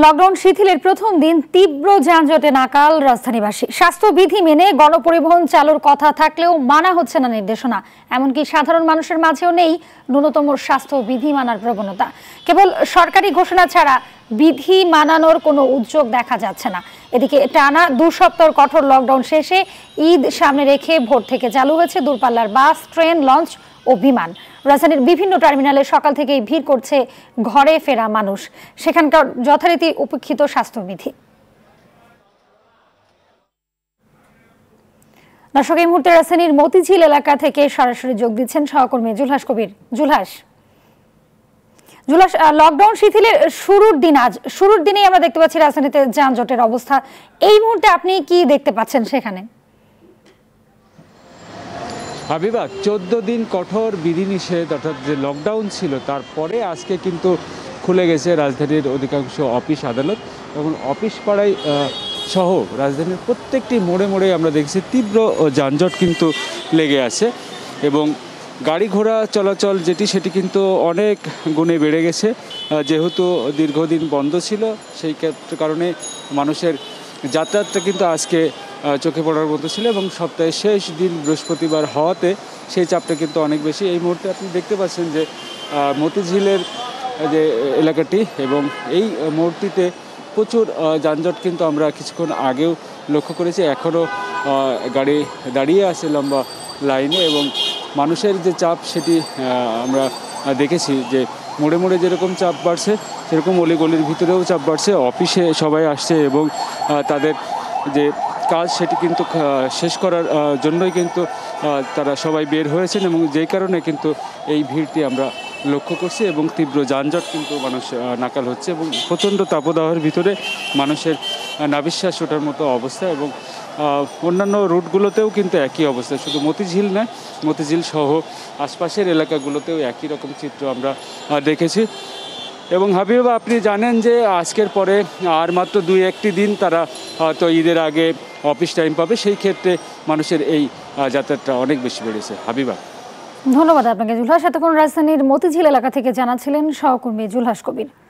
Lockdown शिथिलेर प्रथम दिन तीव्र जानजटे नाकाल राजधानीबासी। स्वास्थ्यविधि मेने गणपरिवहन चालुर कथा थाकलेও माना হচ্ছে না निर्देशना। এমনকি সাধারণ মানুষের মাঝেও নেই न्यूनतम स्वास्थ्यविधि मानार प्रवणता। केवल सरकारी घोषणा ছাড়া বিধি মানানোর কোনো উদ্যোগ দেখা যাচ্ছে না। এদিকে টানা ২ সপ্তাহের কঠোর লকডাউন শেষে ঈদ সামনে রেখে ভোর থেকে চালু হয়েছে দূরপাল্লার বাস, ট্রেন, লঞ্চ ও বিমান। রাজধানীর বিভিন্ন টার্মিনালে সকাল থেকেই ভিড় করছে ঘরে ফেরা মানুষ। সেখানকার যথারীতি উপেক্ষিত স্বাস্থ্যবিধি। দর্শক, এই মুহূর্তে রাজধানীর মতিঝিল এলাকা থেকে সরাসরি যোগ দিচ্ছেন সহকর্মী জুলহাস কবির। জুলহাস, লকডাউন শিথিলের শুরুর দিনেই আমরা দেখতে পাচ্ছি রাজধানীতে যানজটের অবস্থা। এই মুহূর্তে আপনি কি দেখতে পাচ্ছেন সেখানে? হাবিবা, 14 দিন কঠোর বিধিনিষেধ অর্থাৎ যে লকডাউন ছিল তারপরে আজকে কিন্তু খুলে গেছে রাজধানীর অধিকাংশ অফিস আদালত। এবং অফিস পাড়ায় সহ রাজধানীর প্রত্যেকটি মোড়ে মোড়ে আমরা দেখছি তীব্র যানজট কিন্তু লেগে আছে এবং গাড়ি ঘোড়া চলাচল সেটি কিন্তু অনেক গুণে বেড়ে গেছে। যেহেতু দীর্ঘদিন বন্ধ ছিল সেই কারণে মানুষের যাতায়াতটা কিন্তু আজকে চোখে পড়ার মতো ছিল এবং সপ্তাহের শেষ দিন বৃহস্পতিবার হওয়াতে সেই চাপটা কিন্তু অনেক বেশি। এই মুহূর্তে আপনি দেখতে পাচ্ছেন যে মতিঝিলের যে এলাকাটি এবং এই মূর্তিতে প্রচুর যানজট কিন্তু আমরা কিছুক্ষণ আগেও লক্ষ্য করেছি। এখনও গাড়ি দাঁড়িয়ে আছে লম্বা লাইনে এবং মানুষের যে চাপ সেটি আমরা দেখেছি যে মোড়ে মোড়ে যেরকম চাপ বাড়ছে সেরকম অলিগলির ভিতরেও চাপ বাড়ছে। অফিসে সবাই আসছে এবং তাদের যে কাজ সেটি কিন্তু শেষ করার জন্যই কিন্তু তারা সবাই বের হয়েছেন এবং যেই কারণে কিন্তু এই ভিড়টি আমরা লক্ষ্য করছি এবং তীব্র যানজট কিন্তু মানুষ নাকাল হচ্ছে এবং প্রচণ্ড তাপদাহের ভিতরে মানুষের নাবিশ্বাস ওঠার মতো অবস্থা। এবং অন্যান্য রুটগুলোতেও কিন্তু একই অবস্থা, শুধু মতিঝিল নয়, মতিঝিল সহ আশপাশের এলাকাগুলোতেও একই রকম চিত্র আমরা দেখেছি। এবং হাবিবা, আপনি জানেন যে আজকের পরে আর মাত্র 2-1 দিন তারা হয়তো ঈদের আগে অফিস টাইম পাবে, সেই ক্ষেত্রে মানুষের এই যাতায়াতটা অনেক বেশি বেড়েছে। হাবিবা, ধন্যবাদ আপনাকে জুলহাস। এতক্ষণ রাজধানীর মতিঝিল এলাকা থেকে জানাচ্ছিলেন সহকর্মী জুলহাস কবির।